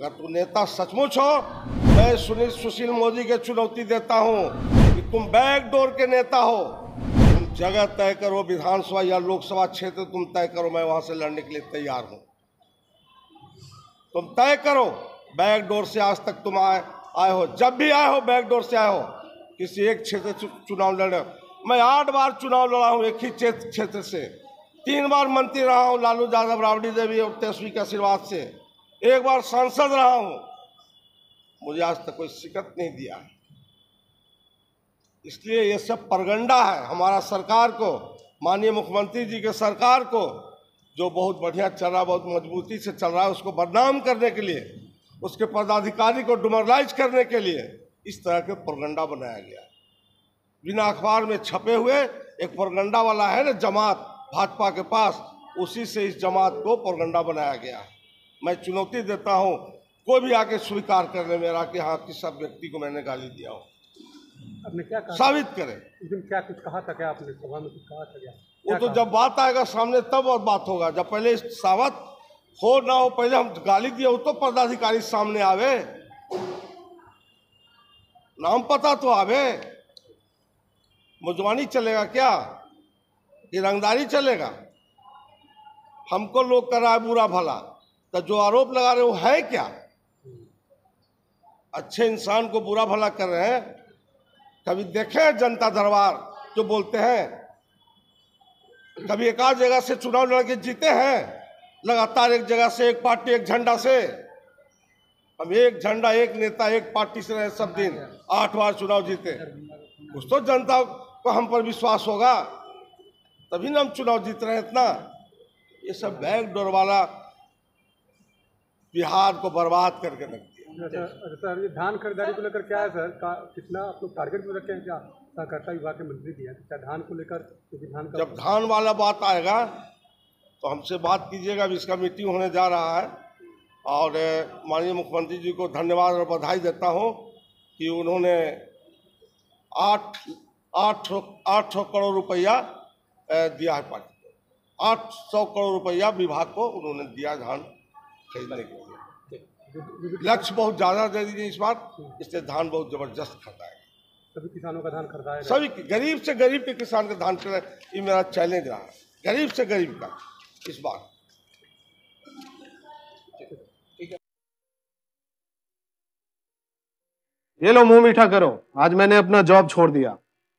अगर तू नेता सचमुच हो, मैं सुनील सुशील मोदी के चुनौती देता हूं कि तुम बैकडोर के नेता हो। तुम जगह तय करो, विधानसभा या लोकसभा क्षेत्र तुम तय करो, मैं वहां से लड़ने के लिए तैयार हूं। तुम तय करो, बैकडोर से आज तक तुम आए हो, जब भी आए हो बैकडोर से आए हो, किसी एक क्षेत्र से चुनाव लड़े। मैं 8 बार चुनाव लड़ा हूँ एक ही क्षेत्र से, 3 बार मंत्री रहा हूँ लालू यादव, राबड़ी देवी और तेजस्वी के आशीर्वाद से, 1 बार सांसद रहा हूँ, मुझे आज तक कोई शिकत नहीं दिया। इसलिए ये सब परगंडा है हमारा सरकार को, माननीय मुख्यमंत्री जी के सरकार को, जो बहुत बढ़िया चल रहा है, बहुत मजबूती से चल रहा है, उसको बदनाम करने के लिए, उसके पदाधिकारी को डिमोरलाइज करने के लिए इस तरह के परगंडा बनाया गया। बिना अखबार में छपे हुए एक परगंडा वाला है ना जमात भाजपा के पास, उसी से इस जमात को परगंडा बनाया गया। मैं चुनौती देता हूँ कोई भी आके स्वीकार कर ले मेरा कि हाँ किस सब व्यक्ति को मैंने गाली दिया हो। आपने क्या कहा? साबित करें। उस दिन क्या कुछ कहा था? क्या आपने सभा में कुछ कहा था? क्या वो तो जब बात आएगा सामने तब और बात होगा। जब पहले सावत हो ना हो, पहले हम गाली दिए हो तो पदाधिकारी सामने आवे, नाम पता तो आवे। मुजवानी चलेगा क्या? ये रंगदारी चलेगा? हमको लोग कर रहा है बुरा भला, तो जो आरोप लगा रहे वो है क्या? अच्छे इंसान को बुरा भला कर रहे हैं? कभी देखे जनता दरबार जो बोलते हैं? कभी एक आध जगह से चुनाव लड़के जीते हैं लगातार, एक जगह से, एक पार्टी, एक झंडा से? हम एक झंडा, एक नेता, एक पार्टी से रहे सब दिन, 8 बार चुनाव जीते। कुछ तो जनता को हम पर विश्वास होगा तभी ना हम चुनाव जीत रहे हैं। इतना ये सब बैकडोर वाला बिहार को बर्बाद करके रख दिया। सर ये धान खरीदारी को लेकर क्या है सर? कितना आप लोग टारगेट में रखे हैं? क्या सहकारिता विभाग के मंत्री भी हैं, क्या धान को लेकर? जब धान वाला बात आएगा तो हमसे बात कीजिएगा। अभी इसका मीटिंग होने जा रहा है और माननीय मुख्यमंत्री जी को धन्यवाद और बधाई देता हूँ कि उन्होंने 800 करोड़ रुपया दिया है पार्टी को, 800 करोड़ रुपया विभाग को उन्होंने दिया धान खरीदने के लिए। लक्ष्य बहुत ज़्यादा दे दीजिए इस बार, इससे धान बहुत ज़बरदस्त खरीदाएगा, सभी किसानों का धान खरीदाएगा, सभी गरीब से गरीब के किसान का धान खरीदाएगा। ये मेरा चैलेंज रहा है, गरीब से गरीब का इस बार। ये लो मुंह मीठा करो, आज मैंने अपना जॉब छोड़ दिया,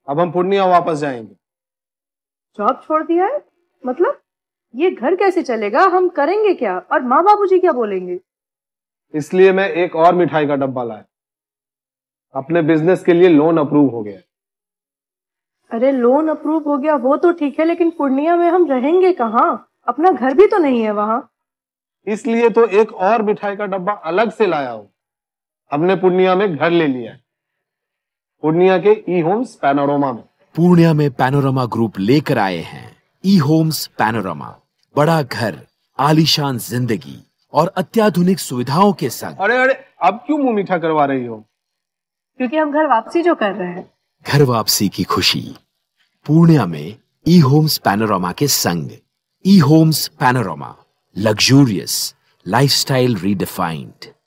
अब हम पूर्णिया वापस जाएंगे। जॉब छोड़ दिया है? मतलब ये घर कैसे चलेगा, हम करेंगे क्या और माँ बाबूजी क्या बोलेंगे? इसलिए मैं एक और मिठाई का डब्बा लाया, अपने बिजनेस के लिए लोन अप्रूव हो गया। अरे लोन अप्रूव हो गया वो तो ठीक है, लेकिन पूर्णिया में हम रहेंगे कहाँ? अपना घर भी तो नहीं है वहाँ। इसलिए तो एक और मिठाई का डब्बा अलग से लाया हो, हमने पूर्णिया में घर ले लिया है, पूर्णिया के ई होम्स पैनोरमा में। पूर्णिया में पैनोरमा ग्रुप लेकर आए हैं ई होम्स पैनोरमा, बड़ा घर, आलीशान जिंदगी और अत्याधुनिक सुविधाओं के संग। अरे अरे अब क्यों मुंह मीठा करवा रही हो? क्योंकि हम घर वापसी जो कर रहे हैं। घर वापसी की खुशी पूर्णिया में ई होम्स पैनोरमा के संग। ई homes panorama, luxurious lifestyle redefined.